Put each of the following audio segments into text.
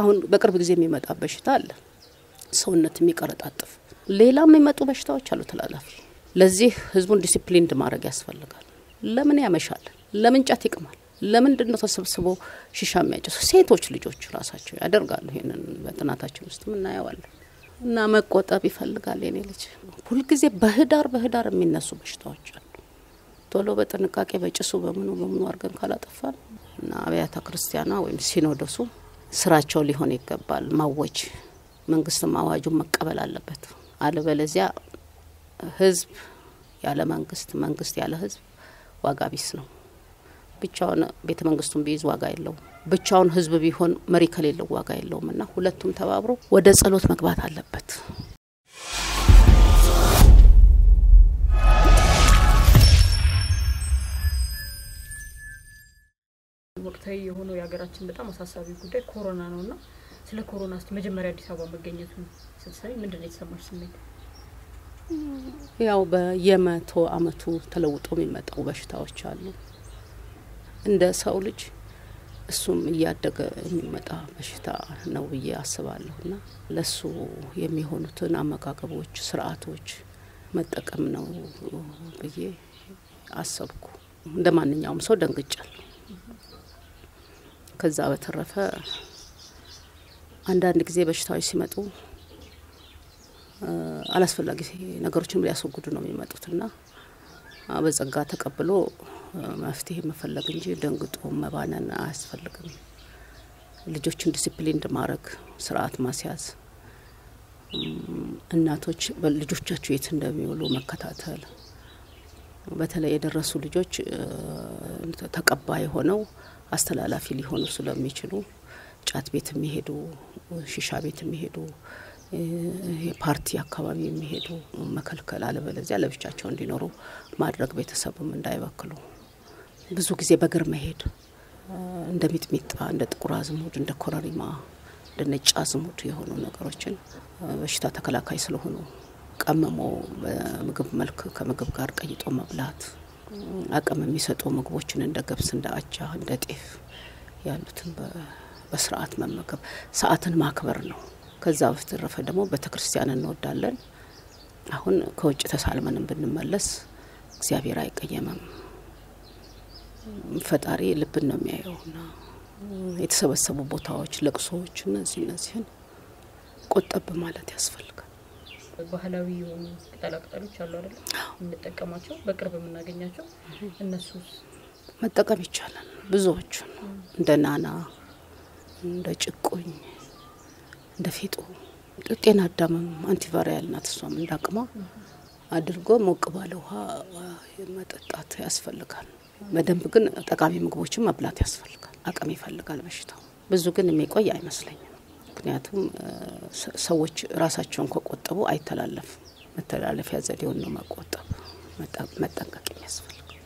አሁን በቅርብ ጊዜ የሚመጣ በሽታ አለ ሰውነት የሚቀረጣጥፍ ሌላም የሚመጡ በሽታዎች አሉ ተላላፊ ለዚህ ህዝቡን ዲሲፕሊንድ ማድረግ ያስፈልጋል ለምን ያመሻል ለምን ጫት ይቅማል ለምን እንደሆነ ተሰብስቦ ሽሻ የሚያጨሱ ሴቶች ልጆች ራሳቸው ያደርጋሉ ይሄንን በጥናታችን ውስጥ ምን እናያለን እና መቆጣብ ይፈልጋል የኔ ልጅ ሁሉ ጊዜ በህዳር የሚነሱ በሽታዎች አሉ ቶሎ በጥንቃቄ በጭሱ በመኑ አርገን ካላጠፋን እና አብያተ ክርስቲያና ወይም ሲኖዶሱ ስራቸው ሊሆን ይገባል ማወጭ መንግስት ማዋጁ መቀበል አለበት አለበለዚያ ህዝብ ያለ መንግስት ያለ ህዝብ ዋጋቢስ ነው ብቻውን ቤተ መንግስቱን ቢይዝ ዋጋ የለው ብቻውን ህዝብ ቢሆን መሪ ከሌለው ዋጋ የለውምና ሁለቱም ተባብሮ ወደ ጸሎት መግባት አለበት ወቅታዊ የሆነ ያገራችን በጣም አሳሳቢ ጉዳይ ኮሮና ነውና ስለ ኮሮና እስቲ መጀመሪያ አዲስ አበባ መገኘቱ ስለዚህ ምንድነው የተሰማሽ ስሜት ያው በየመቶ አመቱ ተለውጦ የሚመጣ በሽታዎች አሉ እንደ ሰው ልጅ እሱም ያደገ የሚመጣ በሽታ ነው ያስባለሁና ለሱ የሚሆኑትን አመጋገቦች ስርዓቶች መጠቀም ነው ብዬ አሰብኩ እንደማንኛውም ሰው ደንግጫለሁ ከዛ በተረፈ አንዳንድ ጊዜ በሽታዎች ሲመጡ አላስፈላጊ ነገሮችን ሊያስወግዱ ነው የሚመጡትና በጸጋ ተቀብሎ ማፍቲህ መፈለግ እንጂ ደንግጦ መባነን አያስፈልግም ልጆችን ዲሲፕሊን ማድረግ ስርዓት ማስያዝ እናቶች በልጆቻቸው የት እንደሚውሉ መከታተል በተለይ የደረሱ ልጆች ተቀባይ ሆነው አስተላላፊ ሊሆኑ ስለሚችሉ ጫት ቤት የሚሄዱ ሽሻ ቤት የሚሄዱ የፓርቲ አካባቢ የሚሄዱ መከልከል አለበለዚያ ለብቻቸው እንዲኖሩ ማድረግ ቤተሰቡም እንዳይበክሉ ብዙ ጊዜ በግር መሄድ እንደ ሚጥሚጣ እንደ ጥቁር አዝሙድ እንደ ኮራሪማ እንደ ነጭ አዝሙድ የሆኑ ነገሮችን በሽታ ተከላካይ ስለሆኑ ቀመሞ ምግብ መልክ ከምግብ ጋር ቀይጦ መብላት አቀም የሚሰጡ ምግቦችን እንደ ገብስ እንደ አጃ እንደ ጤፍ ያሉትን በስርዓት መመገብ ሰዓትን ማክበር ነው ከዛ በተረፈ ደግሞ በተክርስቲያን እንወዳለን አሁን ከውጭ ተሳልመንም ብንመለስ እግዚአብሔር አይቀየመም ፈጣሪ ልብን ነው የሚያየውና የተሰበሰቡ ቦታዎች ለቅሶዎች እነዚህን ቆጠብ ማለት ያስፈልጋል ባህላዊ የሆኑ ተላቀጣሎች አሉ አይደል እንጠቀማቸው በቅርብ እናገኛቸው እነሱስ መጠቀም ይቻላል ብዙዎች እንደ ናና እንደ ጭቁኝ እንደ ፊጦ ጤና አዳምም አንቲቫይራል ናትሷም እንዳቀማ አድርጎ ሞቅ ባለ ውሃ መጠጣት ያስፈልጋል መደንብ ግን ጠቃሚ ምግቦችን መብላት ያስፈልጋል አቅም ይፈልጋል በሽታው ብዙ ግን የሚቆይ አይመስለኝም ምክንያቱም ሰዎች ራሳቸውን ከቆጠቡ አይተላለፍ መተላለፊያ ዘዴውን ነው መቆጠብ መጠንቀቅ የሚያስፈልገው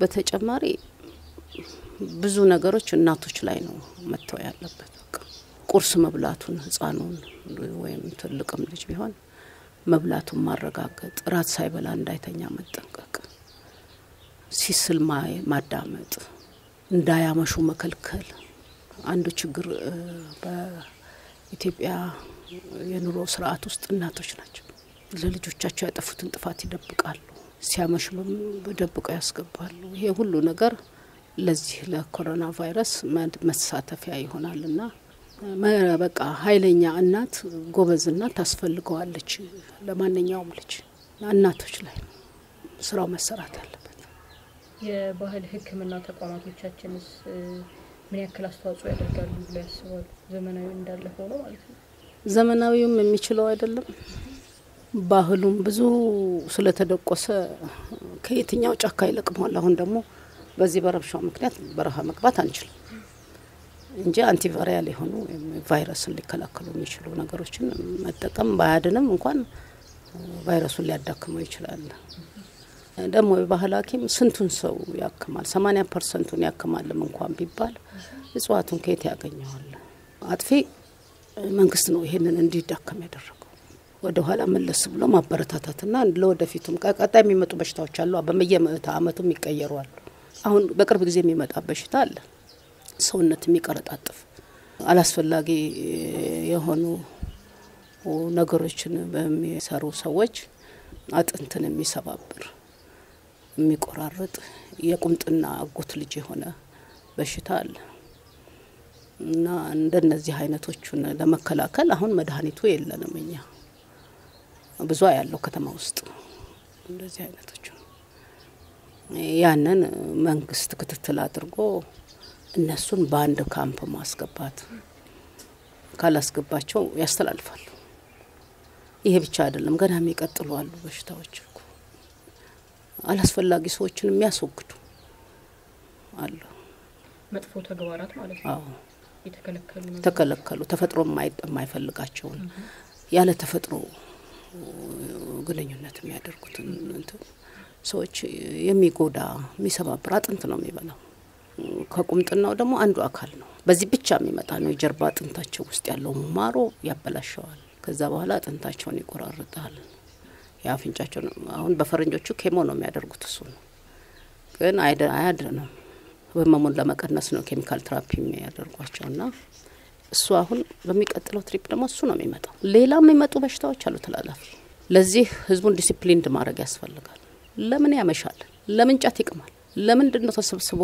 በተጨማሪ ብዙ ነገሮች እናቶች ላይ ነው መተው ያለበት ቁርስ መብላቱን ህፃኑን ወይም ትልቅም ልጅ ቢሆን መብላቱን ማረጋገጥ ራት ሳይበላ እንዳይተኛ መጠንቀቅ ሲስል ማዳመጥ እንዳያመሹ መከልከል አንዱ ችግር ኢትዮጵያ የኑሮ ስርዓት ውስጥ እናቶች ናቸው ለልጆቻቸው ያጠፉትን ጥፋት ይደብቃሉ ሲያመሹም በደብቀው ያስገባሉ ይሄ ሁሉ ነገር ለዚህ ለኮሮና ቫይረስ መሳተፊያ ይሆናልና በቃ ኃይለኛ እናት ጎበዝ እናት ታስፈልጋለች ለማንኛውም ልጅ እናቶች ላይ ስራው መሰራት አለበት የባህል ህክምና ተቋማቶቻችንስ ምን ያክል አስተዋጽኦ ያደርጋሉ ለያስባሉ ዘመናዊ እንዳለ ሆኖ ማለት ነው ዘመናዊውም የሚችለው አይደለም ባህሉም ብዙ ስለተደቆሰ ከየትኛው ጫካ ይለቅማል አሁን ደግሞ በዚህ በረብሻው ምክንያት በረሃ መግባት አንችልም እንጂ አንቲቫይራል የሆኑ ቫይረስን ሊከላከሉ የሚችሉ ነገሮችን መጠቀም ባያድንም እንኳን ቫይረሱን ሊያዳክመው ይችላል ደግሞ የባህል ሐኪም ስንቱን ሰው ያክማል 80%ን ያክማልም እንኳን ቢባል እጽዋቱን ከየት ያገኛል አጥፊ መንግስት ነው ይሄንን እንዲዳከም ያደረገው ወደ ኋላ መለስ ብሎ ማበረታታትና ለወደፊቱም ቀጣይ የሚመጡ በሽታዎች አሉ በመየመታ አመቱም ይቀየራሉ አሁን በቅርብ ጊዜ የሚመጣ በሽታ አለ ሰውነት የሚቀረጣጥፍ አላስፈላጊ የሆኑ ነገሮችን በሚሰሩ ሰዎች አጥንትን የሚሰባብር የሚቆራረጥ የቁምጥና አጎት ልጅ ሆነ በሽታል እና እንደነዚህ አይነቶችን ለመከላከል አሁን መድኃኒቱ የለንም እኛ ብዙ ያለው ከተማ ውስጥ እንደዚህ አይነቶች ያንን መንግስት ክትትል አድርጎ እነሱን በአንድ ካምፕ ማስገባት ካላስገባቸው ያስተላልፋሉ ይሄ ብቻ አይደለም ገና የሚቀጥሉ አሉ በሽታዎች አላስፈላጊ ሰዎችን የሚያስወግዱ አሉ መጥፎ ተግባራት ማለት ነው አዎ የተከለከሉ ተፈጥሮ የማይፈልጋቸው ያለ ተፈጥሮ ግንኙነት የሚያደርጉት ሰዎች የሚጎዳ የሚሰባብር አጥንት ነው የሚበላው ከቁምጥናው ደግሞ አንዱ አካል ነው በዚህ ብቻ የሚመጣ ነው ጀርባ አጥንታቸው ውስጥ ያለው ማሮ ያበላሻዋል ከዛ በኋላ አጥንታቸውን ይቆራርጣል ያፍንጫቸው አሁን በፈረንጆቹ ኬሞ ነው የሚያደርጉት እሱ ነው ግን አይደለም በመሞን ለማቀነስ ነው ኬሚካል ትራፒ የሚያደርጓቸውና እሱ አሁን በሚቀጥለው ትሪፕ ደግሞ እሱ ነው የሚመጣው ሌላም የሚመጡ በሽታዎች አሉ ተላላፊ ለዚህ ህዝቡን ዲሲፕሊንድ ማድረግ ያስፈልጋል ለምን ያመሻል ለምን ጫት ይቀማል ለምን እንደው ተሰብስቦ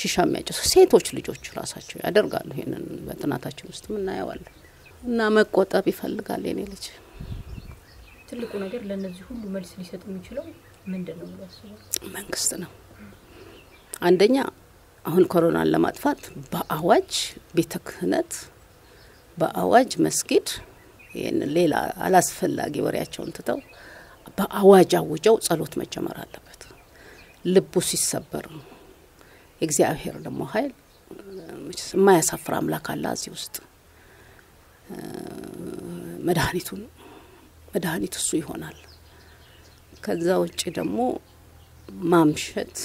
ሽሻ የሚያጨሱ ሴቶች ልጆች ራሳቸው ያደርጋሉ ይሄንን በጥናታችን ውስጥ ምን እናያለን እና መቆጣብ ይፈልጋል የኔ ልጅ ትልቁ ነገር ለነዚህ ሁሉ መልስ ሊሰጥ የሚችለው ምንድነው ያስባል መንግስት ነው አንደኛ አሁን ኮሮናን ለማጥፋት በአዋጅ በተክህነት በአዋጅ መስጊድ ይሄን ሌላ አላስፈላጊ ወሬያቸውን ተተው በአዋጅ አውጀው ጸሎት መጀመር አለበት ልቡ ሲሰበር እግዚአብሔር ደግሞ ኃይል ማያሳፍር አምላክ አለ አዚህ ውስጥ መድኃኒቱ እሱ ይሆናል ከዛ ወጪ ደግሞ ማምሸት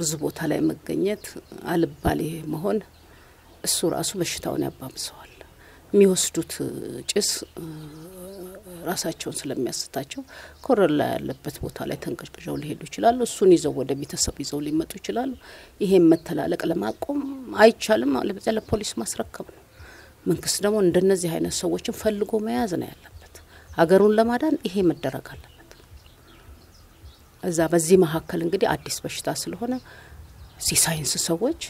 ብዙ ቦታ ላይ መገኘት አልባሌ መሆን እሱ ራሱ በሽታውን ያባብሰዋል የሚወስዱት ጭስ ራሳቸውን ስለሚያስታቸው ኮረላ ያለበት ቦታ ላይ ተንቀጭቀጨው ሊሄዱ ይችላል እሱን ይዘው ወደ ቤተሰብ ይዘው ሊመጡ ይችላል ይሄን መተላለቅ ለማቆም አይቻልም ለበዛ ለፖሊስ ማስረከብ ነው መንግስት ደግሞ እንደነዚህ አይነት ሰዎችን ፈልጎ መያዝ ነው ያለበት ሀገሩን ለማዳን ይሄ መደረግ አለበት እዛ በዚህ መሐከል እንግዲህ አዲስ በሽታ ስለሆነ ሳይንስ ሰዎች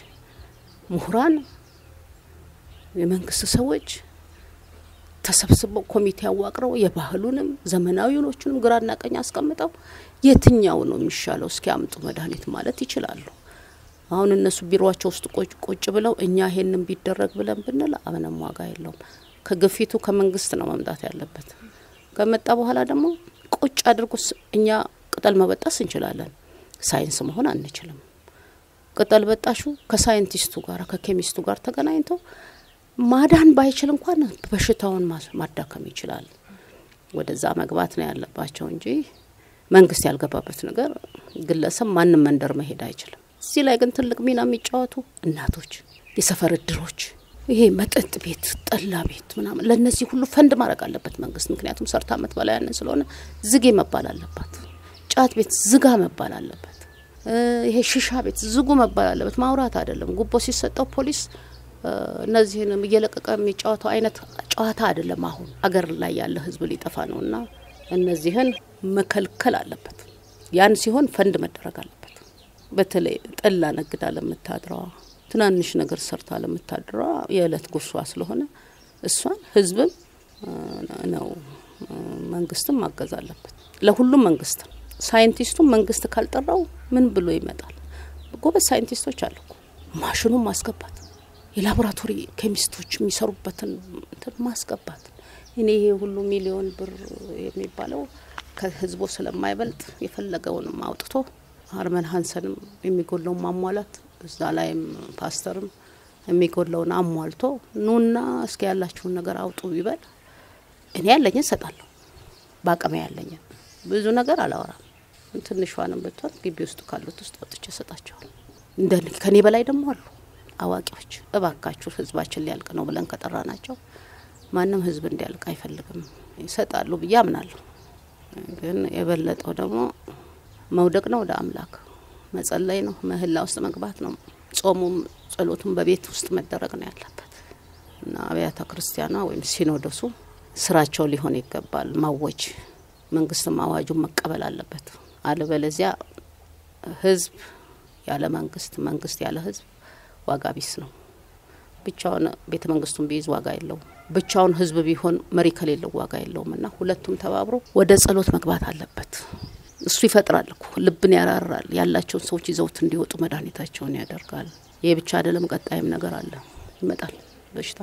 ምሁራን የመንግስት ሰዎች ተሰብስበው ኮሚቴ ያዋቅረው የባህሉንም ዘመናዊውንም ግራና ቀኝ አስቀምጠው የትኛው ነው የሚሻለው እስኪያምጡ መድኃኒት ማለት ይችላል አሁን እነሱ ቢሮአቸው ውስጥ ቆጭ ብለው እኛ ይሄንን ቢደረግ ብለን ብንል አመንም ዋጋ የለውም ከግፊቱ ከመንግስት ነው መምጣት ያለበት ከመጣ በኋላ ደግሞ ቆጭ አድርጉስ እኛ ቅጠል መበጣስ እንችላለን ሳይንስ መሆን አንችልም ቅጠል በጣሹ ከሳይንቲስቱ ጋር ከኬሚስቱ ጋር ተገናኝቶ ማዳን ባይችል እንኳን በሽታውን ማዳከም ይችላል ወደዛ መግባት ነው ያለባቸው እንጂ መንግስት ያልገባበት ነገር ግለሰብ ማንም መንደር መሄድ አይችልም እዚህ ላይ ግን ትልቅ ሚና የሚጫወቱ እናቶች የሰፈር ድሮች ይሄ መጠጥ ቤት ጠላ ቤት ምናምን ለነዚህ ሁሉ ፈንድ ማድረግ አለበት መንግስት ምክንያቱም ሰርታ አመት በላይ ያንን ስለሆነ ዝግ መባል አለበት ጫት ቤት ዝጋ መባል አለበት ይሄ ሽሻ ቤት ዝጉ መባል አለበት ማውራት አይደለም ጉቦ ሲሰጠው ፖሊስ እነዚህንም እየለቀቀ የሚጫወተው አይነት ጫዋታ አይደለም አሁን አገር ላይ ያለ ህዝብ ሊጠፋ ነውና እነዚህን መከልከል አለበት ያን ሲሆን ፈንድ መደረግ አለበት በተለይ ጠላ ነግዳ ለምታድራው ትናንሽ ነገር ሰርታ ለምታድራው የዕለት ጉርሷ ስለሆነ እሷን ህዝብ ነው መንግስቱም ማገዝ አለበት ለሁሉም መንግስት ሳይንቲስቱ መንግስት ካልጠራው ምን ብሎ ይመጣል ጎበዝ ሳይንቲስቶች አሉ ማሽኑን ማስገባት የላቦራቶሪ ኬሚስቶች የሚሰሩበትን ማስቀባት እኔ ይሄ ሁሉ ሚሊዮን ብር የሚባለው ከህዝቡ ስለማይበልጥ የፈለገውን ማውጥቶ አርመን ሃንሰንም የሚጎለው ማሟላት እዛ ላይም ፓስተርም የሚጎለውን አሟልቶ ኑና እስኪ ያላችሁን ነገር አውጡ ይበል እኔ ያለኝ ሰጣለሁ ባቀመ ያለኝ ብዙ ነገር አላወራም እንትንሽዋንም ብትወጥ ግቢ ውስጥ ካሉት ውስጥ ወጥቼ ሰጣቸዋለሁ እንደኔ ከኔ በላይ ደግሞ አሉ አዋቂዎች እባካችሁ ህዝባችን ሊያልቅ ነው ብለን ከጠራናቸው ማንም ህዝብ እንዲያልቅ አይፈልግም ይሰጣሉ በያምናለሁ ግን የበለጠው ደግሞ መውደቅ ነው ወደ አምላክ መጸለይ ነው መህላ ውስጥ መግባት ነው ጾሙም ጸሎቱም በቤት ውስጥ መደረግ ነው ያለበት አብያተ ክርስቲያና ወይም ሲኖዶሱ ስራቸው ሊሆን ይገባል ማወጅ መንግስት ማዋጁን መቀበል አለበት አለበለዚያ ህዝብ ያለ መንግስት መንግስት ያለ ህዝብ ዋጋቢስ ነው ብቻውን ቤተ መንግስቱን ቢይዝ ዋጋ የለው ብቻውን ህዝብ ቢሆን መሪ ከሌለው ዋጋ የለውምና ሁለቱም ተባብሮ ወደ ጸሎት መግባት አለበት እሱ ይፈጥራል እኮ ልብን ያራራል ያላቾን ሰዎች ይዘውት እንዲወጡ መዳኒታቸውን ያደርጋል የብቻ አይደለም ቀጣይም ነገር አለ ይመጣል በሽታ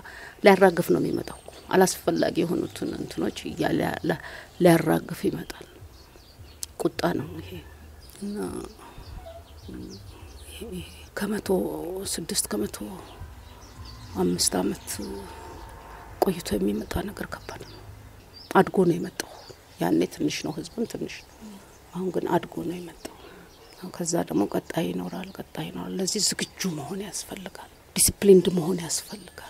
ሊያራግፍ ነው የሚመጣው አላስፈላጊ የሆኑትን እንትኖች ያለ ሊያራግፍ ይመጣል ቁጣ ነው ይሄ እና ከመቶ 6 ከመቶ 5 አመት ቆይቶ የሚመጣ ነገር ከባድ ነው አድጎ ነው የሚመጣው ያኔ ትንሽ ነው ህዝቡም ትንሽ አሁን ግን አድጎ ነው የሚመጣው ከዛ ደግሞ ቀጣይ ነው ለዚህ ዝግጁ መሆን ያስፈልጋል ዲሲፕሊንድ መሆን ያስፈልጋል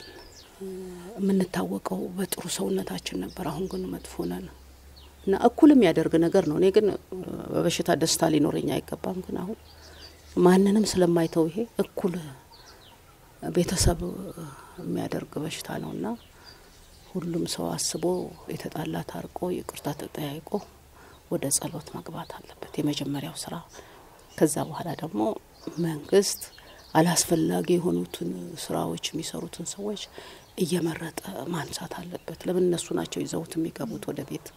ምንታወቀው በጥሩ ሰውነታችን ነበር አሁን ግን መጥፎ ነን እና እኩልም ያደርግ ነገር ነው እኔ ግን በበሽታ ደስታ ሊኖርኛ አይገባም ግን አሁን ማንንም ስለማይተው ይሄ እኩል ቤተሰብ የሚያደርግ በሽታ ነውና ሁሉም ሰው አስቦ የተጣላ ታርቆ ይቅርታ ተጠያይቆ ወደ ጸሎት መግባት አለበት የመጀመሪያው ስራ ከዛ በኋላ ደግሞ መንግስት አላስፈላጊ የሆኑትን ስራዎች የሚሰሩትን ሰዎች እየመረጠ ማንሳት አለበት ለምን እነሱ ናቸው ይዘውት የሚገቡት ወደ ቤት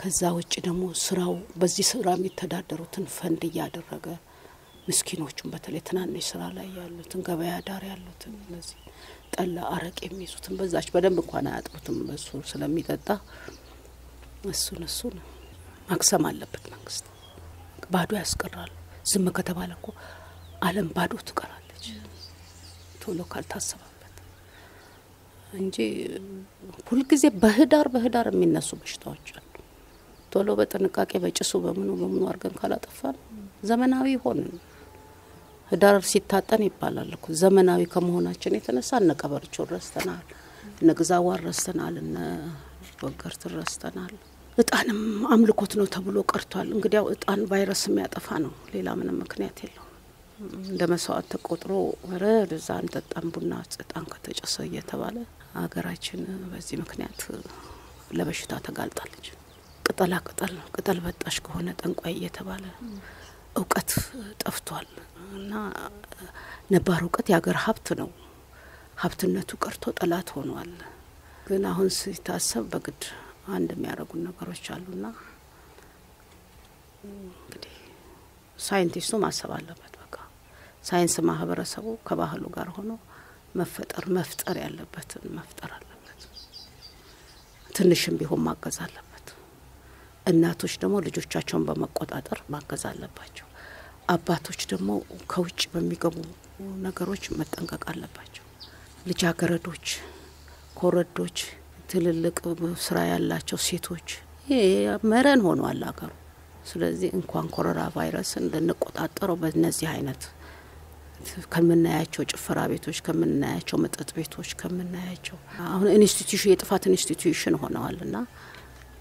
ከዛ ወጪ ደግሞ ስራው በዚህ ስራ የሚተዳደሩትን ፈንድ ያደረገ ምስኪኖቹን በተለይ ትናንሽ ስራ ላይ ያሉትን ገበያ ዳር ያሉትን እነዚህ ጠላ አረቄ የሚይዙትን በዛች በደም እንኳን አያጥሩትም እሱ ስለሚጠጣ እሱ ነው ማክሰም አለበት መንግስት ባዶ ያስቀራል ዝም ከተባለ እኮ ዓለም ባዶ ትቀራለች ቶሎ ካልታሰበበት እንጂ ሁሉ ጊዜ በህዳር የሚነሱ በሽታዎች አሉ ቶሎ በጥንቃቄ በጭሱ በመኑ አርገን ካላጠፋን ዘመናዊ ሆነ ህዳር ሲታጠን ይባላል እኮ ዘመናዊ ከመሆናችን የተነሳ ነቀበርቾ ረስተናል ንግዛው ረስተናል ወገር ተረስተናል እጣንም አምልኮት ነው ተብሎ ቀርቷል እንግዲያው እጣን ቫይረስም ያጠፋ ነው ሌላ ምንም ምክንያት የለው እንደመሰዋት ተቆጥሮ ወረ ለዛን ተጣን ቡና እጣን ከተጨሰ እየተባለ ሀገራችን በዚህ ምክንያት ለበሽታ ተጋልጣለች ቅጠል በጣሽ ከሆነ ጠንቋይ እየተባለ ዕውቀት ጠፍቷል እና ነባር ዕውቀት ያገር ሀብት ነው ሀብትነቱ ቀርቶ ጠላት ሆኗል ግን አሁን ሲታሰብ በግድ አንድ የሚያረጉ ነገሮች አሉና እንግዲህ ሳይንቲስቱ ማሰብ አለበት በቃ ሳይንስ ማህበረሰቡ ከባህሉ ጋር ሆኖ መፍጠር ያለበትን መፍጠር አለበት ትንሽም ቢሆን ማገዝ አለበት እናቶች ደግሞ ልጆቻቸውን በመቆጣጠር ማገዝ አለባቸው አባቶች ደግሞ ከውጭ በሚገቡ ነገሮች መጠንቀቅ አለባቸው ልጃገረዶች ኮረዶች ትልልቅ ስራ ያላቸው ሴቶች መረን ሆኗል አገሩ ስለዚህ እንኳን ኮሮና ቫይረስን ለነቆጣጣሮ በእነዚህ አይነት ከምናያቸው ጭፈራ ቤቶች ከምናያቸው መጠጥ ቤቶች ከምናያቸው አሁን ኢንስቲትዩሽን የጥፋት ኢንስቲትዩሽን ሆነዋልና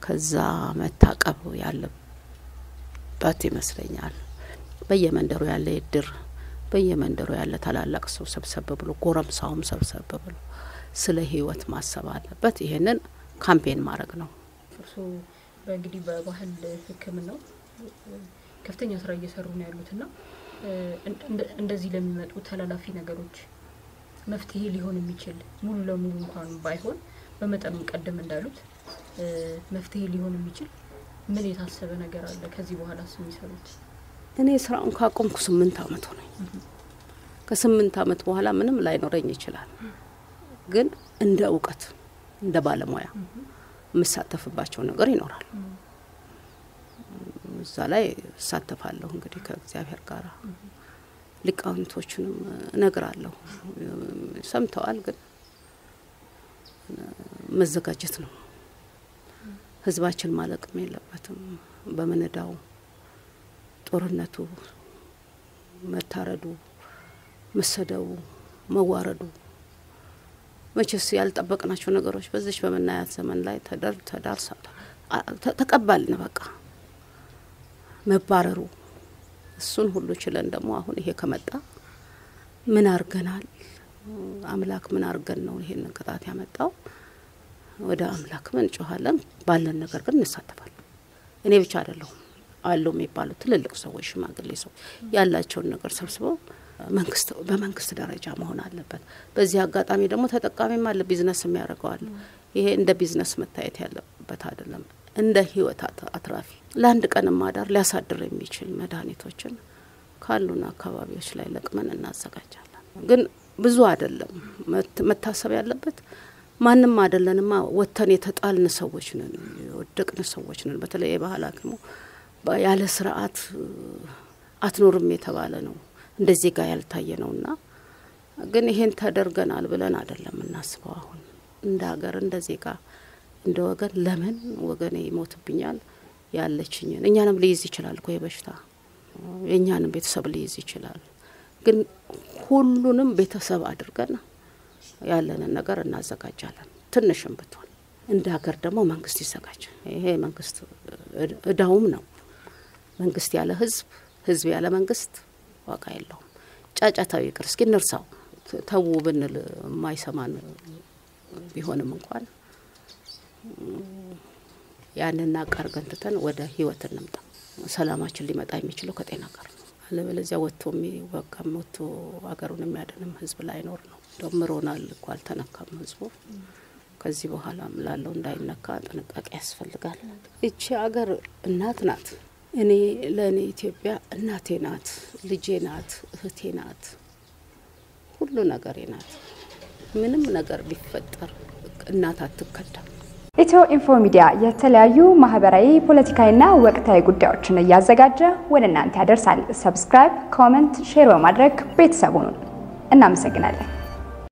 ከዛ መታቀብ ያለበት ይመስለኛል በየመንደሩ ያለ ይድር በየመንደሩ ያለ ተላላቅ ሰው ሰብሰብ ብሎ ጎረምሳውም ሰብሰብ ብሎ ስለ ህይወት ማሰብ አለበት ይሄንን ካምፔን ማድረግ ነው እርሱ በእንግዲህ በባህል ህክምና ከፍተኛ ስራ እየሰሩ ነው ያሉትና እንደዚህ ለሚመጡ ተላላፊ ነገሮች መፍትሄ ሊሆን የሚችል ሙሉ ለሙሉ እንኳን ባይሆን በመጠኑ ቀደም እንዳሉት መፍትሄ ሊሆን የሚችል ምን የታሰበ ነገር አለ ከዚህ በኋላ ስንይሰሩት እኔ ስራውን ካቆምኩ 8 አመት ሆነኝ ከ8 አመት በኋላ ምንም ላይኖርኝ ይችላል ግን እንደ ዕውቀት እንደ ባለሙያ መሳተፍባቸው ነገር ይኖራል እዛ ላይ ሳተፋለሁ እንግዲህ ከእግዚአብሔር ጋር ሊቃውንቶችንም እነግራለሁ ሰምተዋል ግን መዘጋጀት ነው ህዝባችን ማለቅም የለበትም በመነዳው ጦርነቱ መታረዱ መሰደው መዋረዱ መቼስ ያልጠበቅናቸው ነገሮች በዚህ በመናያት ዘመን ላይ ተዳርሳል ተቀበልን በቃ መባረሩ እሱን ሁሉ ይችላል ደግሞ አሁን ይሄ ከመጣ ምን አርገናል አምላክ ምን አርገን ነው ይሄንን ከጣት ያመጣው ወደ አምላክ ምን ጮሃለን ባለን ነገር ግን እንሳተፋለን እኔ ብቻ አይደለሁም አለው የሚባሉ ትልልቅ ሰዎች ማግሌ ሰው ያላቸውን ነገር ሰብስበው መንግስት በመንግስት ደረጃ መሆን አለበት በዚህ አጋጣሚ ደግሞ ተጠቃሚም አለ ቢዝነስም ያረጋዋል ይሄ እንደ ቢዝነስ መታየት ያለበት አይደለም እንደ ህይወት አትራፊ ለአንድ ቀን ማዳር ሊያሳድር የሚችል መዳኒቶችን ካሉና አካባቢዎች ላይ ለቅመን እናዘጋጃለን ግን ብዙ አይደለም መታሰብ ያለበት ማንንም አይደለንማ ወተን የተጣልን ሰዎች ነን ወደቅን ሰዎች ነን በተለይ ባህላክሙ ያለ ስርዓት አትኖርም የተባለ ነው እንደዚህ ጋር ያልታየ ነውና ግን ይሄን ተደርገናል ብለን አይደለም እናስበው አሁን እንደ ሀገር እንደዚህ ጋር እንደወገን ለምን ወገኔ ይሞትብኛል ያለችኝ እኛንም ሊይዝ ይችላል ቆይ በሽታ የኛንም ቤተሰብ ሊይዝ ይችላል ግን ሁሉንም ቤተሰብ አድርገና ያለነ ነገር እናዘጋጃለን ትንሽም ብትሆን እንደ ሀገር ደግሞ መንግስት ይዘጋጅ ይሄ መንግስት እዳውም ነው መንግስት ያለ ህዝብ ህዝብ ያለ መንግስት ዋጋ የለውም ጫጫታው ይቅርስኪ ንርሳው ተው ብንል ማይሰማን ቢሆንም እንኳን ያንንና ቀርገን ተተን ወደ ህይወትን እንምጣ ሰላማችን ሊመጣ የሚችለው ከጤና ጋር ነው ለበለዚያ ወጥቶሚ ወቀም ወጥቶ አገሩን የሚያደንም ህዝብ ላይ ኖር ነው ደምሮናል እንኳን ተነካም ህዝቡ ከዚህ በኋላ ምላለው እንዳይነካ ጥንቃቄ ያስፈልጋል እቺ አገር እናት ናት እኔ ለኔ ኢትዮጵያ እናቴ ናት ልጄ ናት እህቴ ናት ሁሉ ነገር ናት ምንም ነገር ቢፈጠር እናት አትከዳም ኢትዮ ኢንፎ ሚዲያ የተለያዩ ማህበራዊ ፖለቲካዊና ወቅታዊ ጉዳዮችን ያዘጋጀ ወደናንተ ያደርሳል ሰብስክራይብ ኮሜንት ሼር በማድረግ ቤተሰቡን እናመሰግናለን